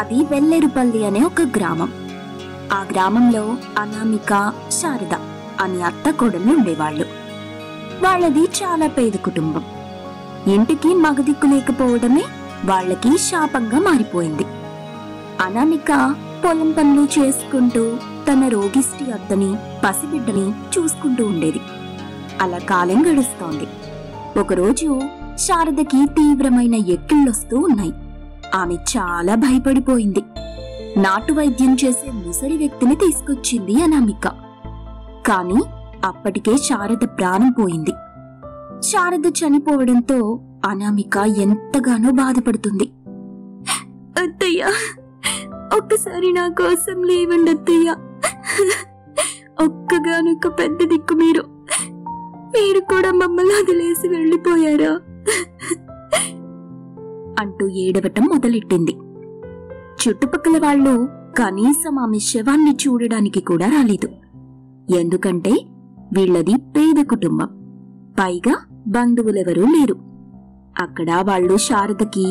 అది వెల్లేరుపల్లి అనే ఒక గ్రామం. ఆ గ్రామంలో అనామిక, శారద అనే అత్త కొడుకులు ఉండేవాళ్ళు. వాళ్ళది చాలా పేద కుటుంబం. ఇంటికి మగదిక్కు లేకపోవడమే వాళ్ళకి శాపంగా మారిపోయింది. అనామిక పొలం పనులు చేసుకుంటూ తన రోగిష్టి అత్తని, పసిబిడ్డని చూసుకుంటూ ఉండేది. అలా కాలం గడుస్తోంది. ఒకరోజు శారదకి తీవ్రమైన ఎక్కిళ్ళొస్తూ ఉన్నాయి. ఆమె చాలా భయపడిపోయింది. నాటు వైద్యం చేసే ముసలి వ్యక్తిని తీసుకొచ్చింది అనామిక. కాని అప్పటికే శారద ప్రాణం పోయింది. శారద చనిపోవడంతో అనామిక ఎంతగానో బాధపడుతుంది. అత్తయ్య, ఒక్కసారి నా కోసం లేవండి అత్తయ్య. ఒక్కగానొక్క పెద్ద దిక్కు మీరు. మీరు కూడా మమ్మల్ని వదిలేసి వెళ్ళిపోయారా అంటూ ఏడవటం మొదలెట్టింది. చుట్టుపక్కల వాళ్ళు కనీసం ఆమె శవాన్ని చూడడానికి కూడా రాలేదు. ఎందుకంటే వీళ్ళది పేద కుటుంబం, పైగా బంధువులెవరూ లేరు. అక్కడ వాళ్ళు శారదకి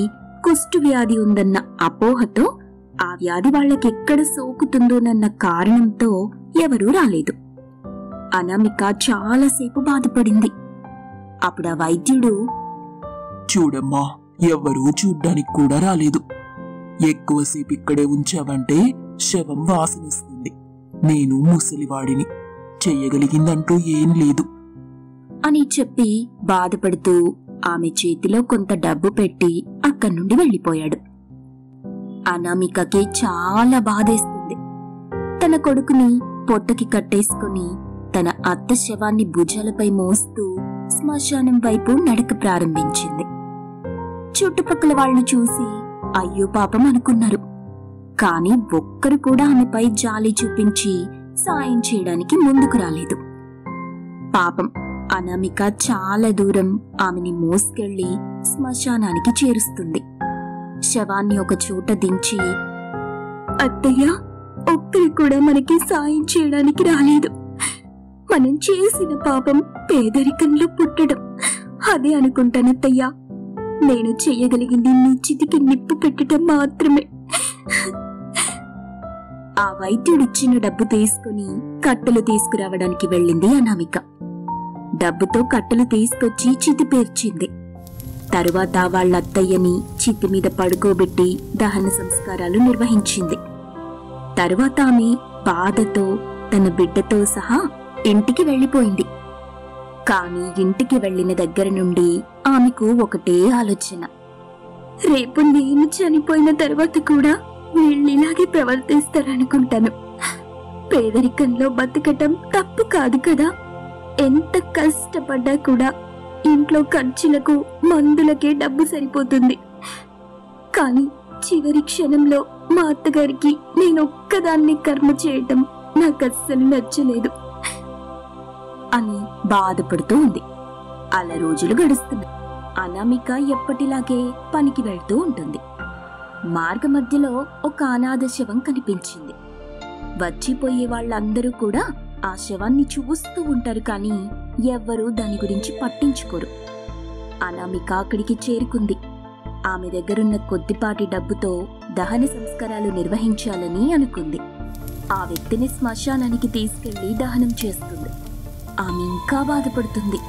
కుష్టు వ్యాధి ఉందన్న అపోహతో, ఆ వ్యాధి వాళ్ళకెక్కడ సోకుతుందోనన్న కారణంతో ఎవరూ రాలేదు. అనామిక చాలాసేపు బాధపడింది. అప్పుడు ఆ వైద్యుడు, చూడమ్మా, ఎవరూ చూడ్డానికి కూడా రాలేదు. ఎక్కువసేపు ఇక్కడే ఉంచావంటే శవం వాసనిస్తుంది. నేను ముసలివాడిని, చెయ్యగలిగిందంటూ ఏం లేదు అని చెప్పి బాధపడుతూ ఆమె చేతిలో కొంత డబ్బు పెట్టి అక్కడి నుండి వెళ్ళిపోయాడు. అనామికకి చాలా బాధేస్తుంది. తన కొడుకుని పొట్టకి కట్టేసుకుని తన అత్త శవాన్ని భుజాలపై మోస్తూ శ్మశానం వైపు నడక ప్రారంభించింది. చుట్టుపక్కల వాళ్ళని చూసి అయ్యో పాపం అనుకున్నారు. కాని ఒక్కరు కూడా ఆమెపై జాలి చూపించి సాయం చేయడానికి ముందుకు రాలేదు. పాపం అనామిక చాలా దూరం ఆమెని మోసుకెళ్లి శ్మశానానికి చేరుస్తుంది. శవాన్ని ఒక చోట దించి, అత్తయ్య, ఒక్కరు కూడా మనకి సాయం చేయడానికి రాలేదు. మనం చేసిన పాపం పేదరికంలో పుట్టడం, అదే అనుకుంటానత్తయ్యా. నేను చెయ్యగలిగింది నీ చితికి నిప్పు పెట్టడం మాత్రమే. ఆ వైద్యుడిచ్చిన డబ్బు తీసుకుని కట్టెలు తీసుకురావడానికి వెళ్ళింది అనామిక. డబ్బుతో కట్టెలు తీసుకొచ్చి చితి పేర్చింది. తరువాత వాళ్ళ అత్తయ్యని చితి మీద పడుకోబెట్టి దహన సంస్కారాలు నిర్వహించింది. తరువాత ఆమె బాధతో తన బిడ్డతో సహా ఇంటికి వెళ్ళిపోయింది. కానీ ఇంటికి వెళ్ళిన దగ్గర నుండి ఆమెకు ఒకటే ఆలోచన, రేపు నేను చనిపోయిన తర్వాత కూడా వీళ్ళిలాగే ప్రవర్తిస్తారనుకుంటాను. పేదరికంలో బతకటం తప్పు కాదు కదా. ఎంత కష్టపడ్డా కూడా ఇంట్లో ఖర్చులకు, మందులకే డబ్బు సరిపోతుంది. కానీ చివరి క్షణంలో మా అత్తగారికి నేను ఒక్కదాన్ని కర్మ చేయటం నాకు అస్సలు నచ్చలేదు అని బాధపడుతూ ఉంది. అలా రోజులు గడుస్తుంది. అనామిక ఎప్పటిలాగే పనికి వెళ్తూ ఉంటుంది. మార్గ మధ్యలో ఒక అనాథ శవం కనిపించింది. వచ్చిపోయే వాళ్ళందరూ కూడా ఆ శవాన్ని చూస్తూ ఉంటారు, కానీ ఎవ్వరూ దాని గురించి పట్టించుకోరు. అనామిక అక్కడికి చేరుకుంది. ఆమె దగ్గరున్న కొద్దిపాటి డబ్బుతో దహన సంస్కారాలు నిర్వహించాలని అనుకుంది. ఆ వ్యక్తిని శ్మశానానికి తీసుకెళ్లి దహనం చేస్తుంది. ఆమె ఇంకా బాధపడుతుంది.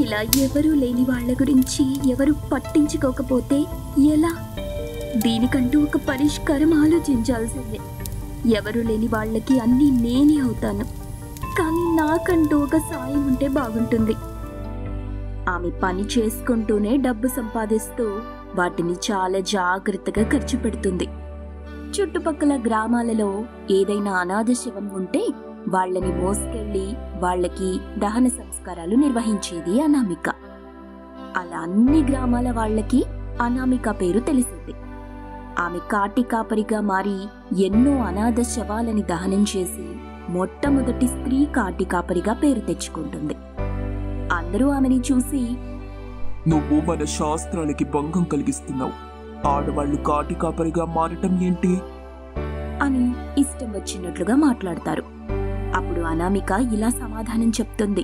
ఇలా ఎవరూ లేని వాళ్ళ గురించి ఎవరు పట్టించుకోకపోతే ఎలా? దీనికంటూ ఒక పరిష్కారం ఆలోచించాల్సిందే. ఎవరు లేని వాళ్ళకి అన్నీ నేనే అవుతాను, కానీ నాకంటూ ఒక సాయం ఉంటే బాగుంటుంది. ఆమె పని చేసుకుంటూనే డబ్బు సంపాదిస్తూ వాటిని చాలా జాగ్రత్తగా ఖర్చు పెడుతుంది. చుట్టుపక్కల గ్రామాలలో ఏదైనా అనాథ శవం ఉంటే వాళ్ళని మోసుకెళ్లి వాళ్ళకి దహన సంస్కారాలు నిర్వహించేది అనామిక. అలా అన్ని గ్రామాల వాళ్ళకి అనామిక పేరు తెలిసింది. ఆమె కాటి కాపరిగా మారి ఎన్నో అనాథ శవాలని దహనం చేసి మొట్టమొదటి స్త్రీ కాటి కాపరిగా పేరు తెచ్చుకుంటుంది. అందరూ ఆమెని చూసి, నువ్వు మన శాస్త్రాలకి భంగం కలిగిస్తున్నావు, ఆడవాళ్లు కాటి కాపరిగా మారటం ఏంటి అని ఇష్టం వచ్చినట్లుగా మాట్లాడతారు. అప్పుడు అనామిక ఇలా సమాధానం చెప్తుంది,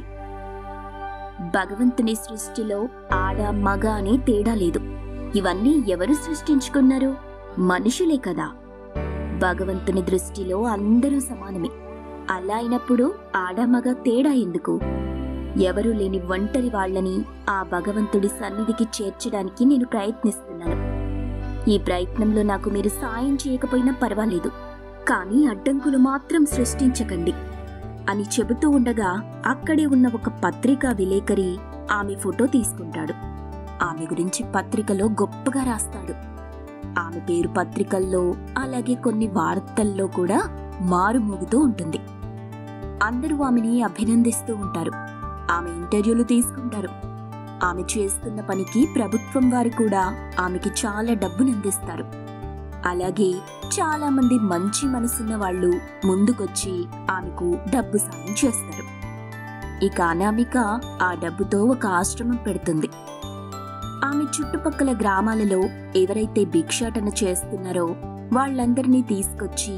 భగవంతుని సృష్టిలో ఆడ మగ అనే తేడా లేదు. ఇవన్నీ ఎవరు సృష్టించుకున్నారు? మనుషులే కదా. భగవంతుని దృష్టిలో అందరూ సమానమే. అలా అయినప్పుడు ఆడమగ తేడా ఎందుకు? ఎవరూ లేని ఒంటరి వాళ్ళని ఆ భగవంతుడి సన్నిధికి చేర్చడానికి నేను ప్రయత్నిస్తున్నాను. ఈ ప్రయత్నంలో నాకు మీరు సాయం చేయకపోయినా పర్వాలేదు, కానీ అడ్డంకులు మాత్రం సృష్టించకండి అని చెబుతూ ఉండగా అక్కడే ఉన్న ఒక పత్రికా విలేకరి ఆమె ఫోటో తీసుకుంటాడు. ఆమె గురించి పత్రికలో గొప్పగా రాస్తాడు. ఆమె పేరు పత్రికల్లో అలాగే కొన్ని వార్తల్లో కూడా మారుమోగుతూ ఉంటుంది. అందరూ ఆమెని అభినందిస్తూ ఉంటారు, ఆమె ఇంటర్వ్యూలు తీసుకుంటారు. ఆమె చేస్తున్న పనికి ప్రభుత్వం వారు కూడా ఆమెకి చాలా డబ్బును అందిస్తారు. అలాగే చాలామంది మంచి మనసున్న వాళ్ళు ముందుకొచ్చి ఆమెకు డబ్బు సాయం చేస్తారు. ఇక అనామిక ఆ డబ్బుతో ఒక ఆశ్రమం పెడుతుంది. ఆమె చుట్టుపక్కల గ్రామాలలో ఎవరైతే భిక్షాటన చేస్తున్నారో వాళ్ళందరినీ తీసుకొచ్చి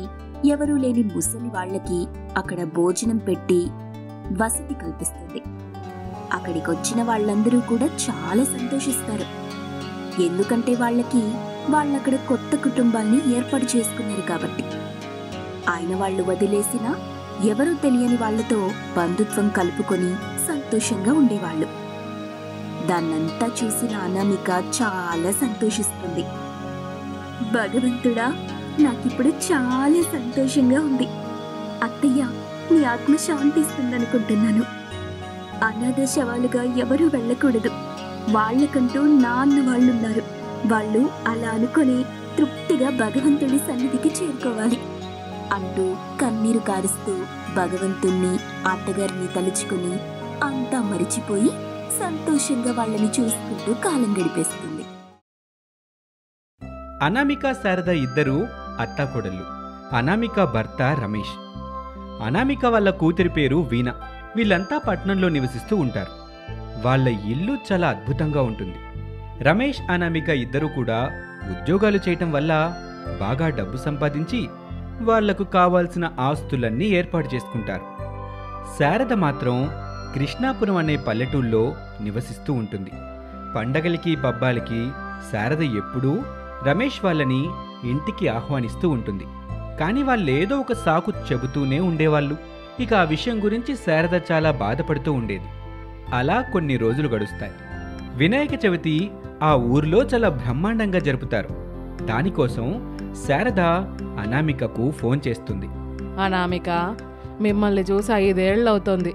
ఎవరూ లేని ముసలి వాళ్ళకి అక్కడ భోజనం పెట్టి వసతి కల్పిస్తుంది. అక్కడికి వచ్చిన వాళ్ళందరూ కూడా చాలా సంతోషిస్తారు, ఎందుకంటే వాళ్ళక్కడ కొత్త కుటుంబాల్ని ఏర్పాటు చేసుకున్నారు కాబట్టి. ఆయన వాళ్ళు వదిలేసిన ఎవరూ తెలియని వాళ్లతో బంధుత్వం కలుపుకొని సంతోషంగా ఉండేవాళ్ళు. దాన్నంతా చూసిన అనామిక చాలా సంతోషిస్తుంది. భగవంతుడా, నాకిప్పుడు చాలా సంతోషంగా ఉంది. అత్తయ్య, నీ ఆత్మ శాంతిస్తుందనుకుంటున్నాను. అనాథ శవాలుగా ఎవరూ వెళ్ళకూడదు. వాళ్ళకంటూ నాన్న వాళ్ళున్నారు. వాళ్ళు అలా అనుకుని తృప్తిగా భగవంతుడి సన్నిధికి చేరుకోవాలి అంటూ కన్నీరు కారుస్తూ భగవంతుణ్ణి, అత్తగారిని తలుచుకుని అంతా మరిచిపోయి సంతోషంగా వాళ్ళని చూసుకుంటూ కాలం గడిపేస్తుంది. అనామిక, శారద ఇద్దరూ అత్తాకోడళ్ళు. అనామిక భర్త రమేష్. అనామిక వాళ్ళ కూతురి పేరు వీణ. వీళ్ళంతా పట్నంలో నివసిస్తూ ఉంటారు. వాళ్ళ ఇల్లు చాలా అద్భుతంగా ఉంటుంది. రమేష్, అనామిక ఇద్దరూ కూడా ఉద్యోగాలు చేయటం వల్ల బాగా డబ్బు సంపాదించి వాళ్లకు కావాల్సిన ఆస్తులన్నీ ఏర్పాటు చేసుకుంటారు. శారద మాత్రం కృష్ణాపురం అనే పల్లెటూళ్ళలో నివసిస్తూ ఉంటుంది. పండగలకి, పబ్బాలకి శారద ఎప్పుడూ రమేష్ వాళ్ళని ఇంటికి ఆహ్వానిస్తూ ఉంటుంది. కానీ వాళ్ళేదో ఒక సాకు చెబుతూనే ఉండేవాళ్ళు. ఇక ఆ విషయం గురించి శారద చాలా బాధపడుతూ ఉండేది. అలా కొన్ని రోజులు గడుస్తాయి. వినాయక చవితి ఆ ఊర్లో చాలా బ్రహ్మాండంగా జరుపుతారు. దానికోసం శారద అనామికకు ఫోన్ చేస్తుంది. అనామిక, మిమ్మల్ని చూసి 5 ఏళ్ళవుతోంది.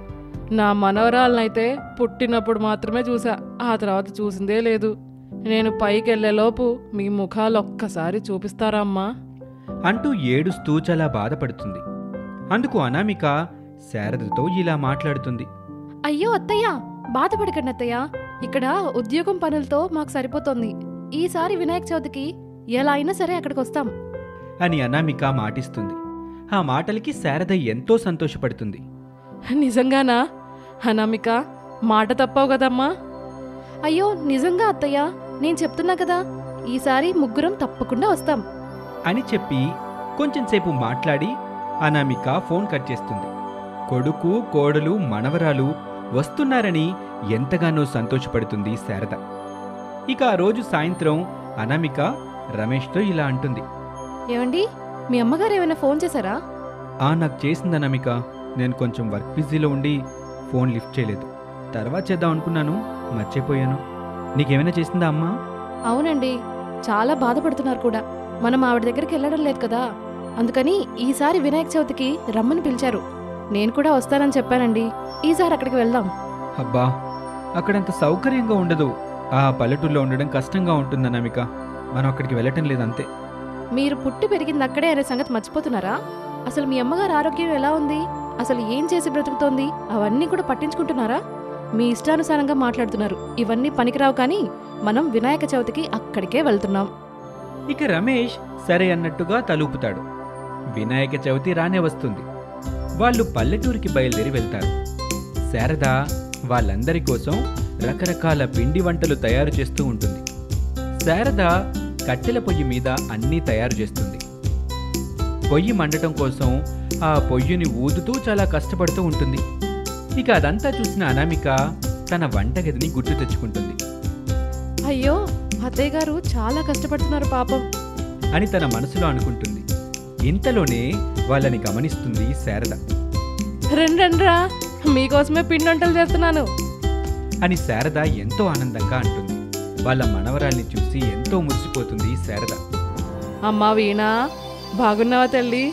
నా మనవరాలనైతే పుట్టినప్పుడు మాత్రమే చూసా, ఆ తర్వాత చూసిందే లేదు. నేను పైకెళ్లేలోపు మీ ముఖాలు ఒక్కసారి చూపిస్తారమ్మా అంటూ ఏడుస్తూ చాలా బాధపడుతుంది. అందుకు అనామిక శారదతో ఇలా మాట్లాడుతుంది. అయ్యో అత్తయ్య, బాధపడకండి అత్తయ్య. ఇక్కడ ఉద్యోగం పనులతో మాకు సరిపోతుంది. ఈసారి వినాయక చవితికి ఎలా అయినా సరే అక్కడికి వస్తాం అని అనామిక మాటిస్తుంది. ఆ మాటలకి శారద ఎంతో సంతోషపడుతుంది. నిజంగానా అనామిక, మాట తప్పవు కదమ్మా. అయ్యో నిజంగా అత్తయ్య, నేను చెప్తున్నా కదా, ఈసారి ముగ్గురం తప్పకుండా వస్తాం అని చెప్పి కొంచెంసేపు మాట్లాడి అనామిక ఫోన్ కట్ చేస్తుంది. కొడుకు, కోడలు, మనవరాలు వస్తున్నారని ఎంతగానో సంతోషపడుతుంది శారద. ఇక ఆ రోజు సాయంత్రం అనామిక రమేష్తో ఇలా అంటుంది. ఏమండి, మీ అమ్మగారు ఏమైనా ఫోన్ చేశారా? నాకు చేసింది అనామిక. నేను కొంచెం వర్క్ బిజీలో ఉండి ఫోన్ లిఫ్ట్ చేయలేదు. తర్వాత చేద్దాం అనుకున్నాను, మర్చిపోయాను. నీకేమైనా చేసిందా అమ్మా? అవునండి, చాలా బాధపడుతున్నారు కూడా. మనం ఆవిడ దగ్గరికి వెళ్ళడం లేదు కదా, అందుకని ఈసారి వినాయక చవితికి రమ్మని పిలిచారు. నేను కూడా వస్తానని చెప్పానండి. ఈసారి అక్కడికి వెళ్దాం. అబ్బా, అక్కడంత సౌకర్యంగా ఉండదు. ఆ పల్లెటూరులో ఉండడం కష్టంగా ఉంటుంది అనామిక. మనం అక్కడికి వెళ్ళటం లేదంతే. మీరు పుట్టి పెరిగింది అక్కడే అనే సంగతి మర్చిపోతున్నారా? అసలు మీ అమ్మగారు ఆరోగ్యం ఎలా ఉంది, అసలు ఏం చేసి బ్రతుకుతోంది, అవన్నీ కూడా పట్టించుకుంటున్నారా? మీ ఇష్టానుసారంగా మాట్లాడుతున్నారు. ఇవన్నీ పనికిరావు. కానీ మనం వినాయక చవితికి అక్కడికే వెళ్తున్నాం. ఇక రమేష్ సరే అన్నట్టుగా తలూపుతాడు. వినాయక చవితి రానే వస్తుంది. వాళ్ళు పల్లెటూరికి బయలుదేరి వెళ్తారు. శారద వాళ్ళందరి కోసం రకరకాల పిండి వంటలు తయారు చేస్తూ ఉంటుంది. శారద కట్టెల పొయ్యి మీద అన్నీ తయారు చేస్తుంది. పొయ్యి మండటం కోసం ఆ పొయ్యిని ఊదుతూ చాలా కష్టపడుతూ ఉంటుంది. ఇక అదంతా చూసిన అనామిక తన వంటగదిని గుర్తు తెచ్చుకుంటుంది. అయ్యో అత్తయ్య గారు చాలా కష్టపడుతున్నారు పాపం. అని తన మనసులో అనుకుంటుంది. ఇంతలోనే వాళ్ళని గమనిస్తుంది శారద. రండ్రా మీకోసమే పిండి వంటలు చేస్తున్నాను అని శారద ఎంతో ఆనందంగా అంటుంది. వాళ్ళ మనవరాల్ని చూసి ఎంతో మురిసిపోతుంది శారద. అమ్మా వీణా బాగున్నావా తల్లి?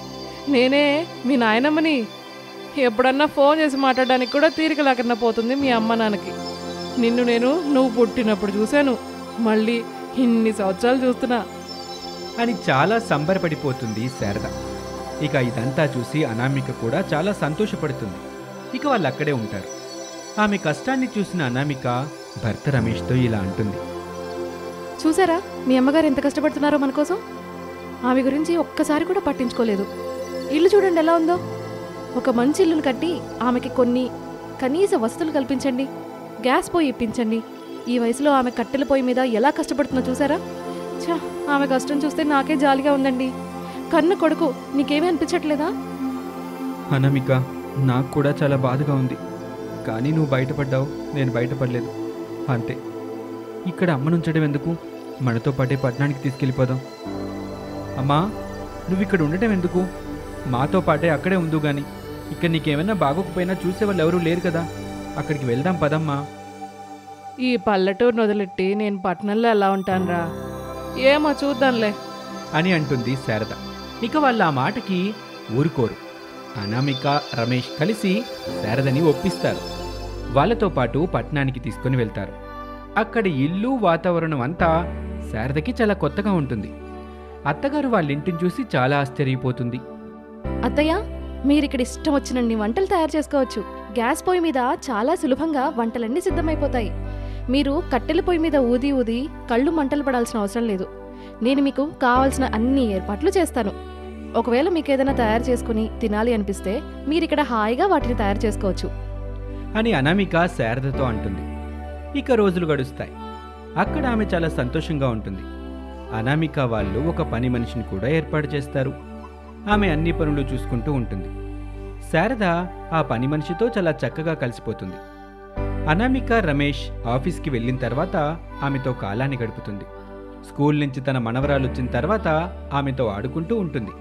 నేనే మీ నాయనమ్మని. ఎప్పుడన్నా ఫోన్ చేసి మాట్లాడడానికి కూడా తీరిక లేకుండా పోతుంది మీ అమ్మ నాన్నకి. నిన్ను నువ్వు పుట్టినప్పుడు చూశాను, మళ్ళీ ఇన్ని సంవత్సరాలు చూస్తున్నా అని చాలా సంబరపడిపోతుంది శారద. ఇక ఇదంతా చూసి అనామిక కూడా చాలా సంతోషపడుతుంది. ఇక వాళ్ళు అక్కడే ఉంటారు. ఆమె కష్టాన్ని చూసిన అనామిక భర్త రమేష్తో ఇలా అంటుంది. చూసారా మీ అమ్మగారు ఎంత కష్టపడుతున్నారో మన కోసం. ఆమె గురించి ఒక్కసారి కూడా పట్టించుకోలేదు. ఇల్లు చూడండి ఎలా ఉందో. ఒక మంచి ఇల్లును కట్టి ఆమెకి కొన్ని కనీస వస్తువులు కల్పించండి, గ్యాస్ పొయ్యి ఇప్పించండి. ఈ వయసులో ఆమె కట్టెల పొయ్యి మీద ఎలా కష్టపడుతుందో చూసారా. చా, ఆమె కష్టం చూస్తే నాకే జాలిగా ఉందండి. కన్న కొడుకు, నీకేమీ అనిపించట్లేదా? అనామిక, నాకు కూడా చాలా బాధగా ఉంది. కానీ నువ్వు బయటపడ్డావు, నేను బయటపడలేదు అంతే. ఇక్కడ అమ్మనుంచడం ఎందుకు, మనతో పాటే పట్టణానికి తీసుకెళ్ళిపోదాం. అమ్మా నువ్వు ఇక్కడ ఉండటం ఎందుకు, మాతో పాటే అక్కడే ఉండు. కానీ ఇక్కడ నీకేమైనా బాగోకపోయినా చూసేవాళ్ళు ఎవరూ లేరు కదా, అక్కడికి వెళ్దాం పదమ్మా. ఈ పల్లెటూరును వదిలిట్టి నేను పట్టణంలో ఎలా ఉంటానురా, ఏమో చూద్దాంలే అని అంటుంది శారద. ఇక వాళ్ళు ఆ మాటకి ఊరుకోరు. అనామిక రమేష్ కలిసి శారదని ఒప్పిస్తారు. వాళ్ళతో పాటు పట్టణానికి తీసుకుని వెళ్తారు. అక్కడ ఇల్లు వాతావరణం అంతా శారదకి చాలా కొత్తగా ఉంటుంది. అత్తగారు వాళ్ళ ఇంటిని చూసి చాలా ఆశ్చర్యపోతుంది. అత్తయ్య, మీరిక్కడ ఇష్టం వచ్చినన్ని వంటలు తయారు చేసుకోవచ్చు. గ్యాస్ పొయ్యి మీద చాలా సులభంగా వంటలన్నీ సిద్ధమైపోతాయి. మీరు కట్టెల పొయ్యి మీద ఊది ఊది కళ్ళు మంటలు పడాల్సిన అవసరం లేదు. నేను మీకు కావాల్సిన అన్ని ఏర్పాట్లు చేస్తాను. ఒకవేళ మీకేదైనా తయారు చేసుకుని తినాలి అనిపిస్తే మీరిక్కడ హాయిగా వాటిని తయారు చేసుకోవచ్చు అని అనామిక శారదతో అంటుంది. ఇక రోజులు గడుస్తాయి. అక్కడ ఆమె చాలా సంతోషంగా ఉంటుంది. అనామిక వాళ్ళు ఒక పని మనిషిని కూడా ఏర్పాటు చేస్తారు. ఆమె అన్ని పనులు చూసుకుంటూ ఉంటుంది. శారద ఆ పని మనిషితో చాలా చక్కగా కలిసిపోతుంది. అనామిక రమేష్ ఆఫీస్కి వెళ్ళిన తర్వాత ఆమెతో కాలాన్ని గడుపుతుంది. స్కూల్ నుంచి తన మనవరాలు వచ్చిన తర్వాత ఆమెతో ఆడుకుంటూ ఉంటుంది.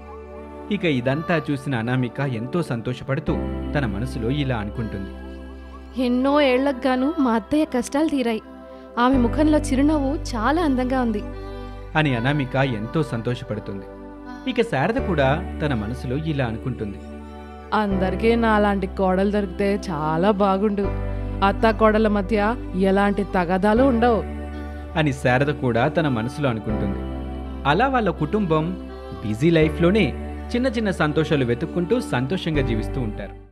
ఇక ఇదంతా చూసిన అనామిక ఎంతో సంతోషపడుతూ తన మనసులో ఇలా అనుకుంటుంది. ఎన్నో ఏళ్లకు గాను మా అత్తయ్య కష్టాలు తీరాయి. ఆమె ముఖంలో చిరునవ్వు చాలా అందంగా ఉంది అని అనామిక ఎంతో సంతోషపడుతుంది. ఇక శారద కూడా తన మనసులో ఇలా అనుకుంటుంది. అందరికీ నాలాంటి కోడలు దొరికితే చాలా బాగుండు. అత్త కోడల మధ్య ఎలాంటి తగాదాలు ఉండవు అని శారద కూడా తన మనసులో అనుకుంటుంది. అలా వాళ్ళ కుటుంబం బిజీ లైఫ్లోనే చిన్న చిన్న సంతోషాలు వెతుక్కుంటూ సంతోషంగా జీవిస్తూ ఉంటారు.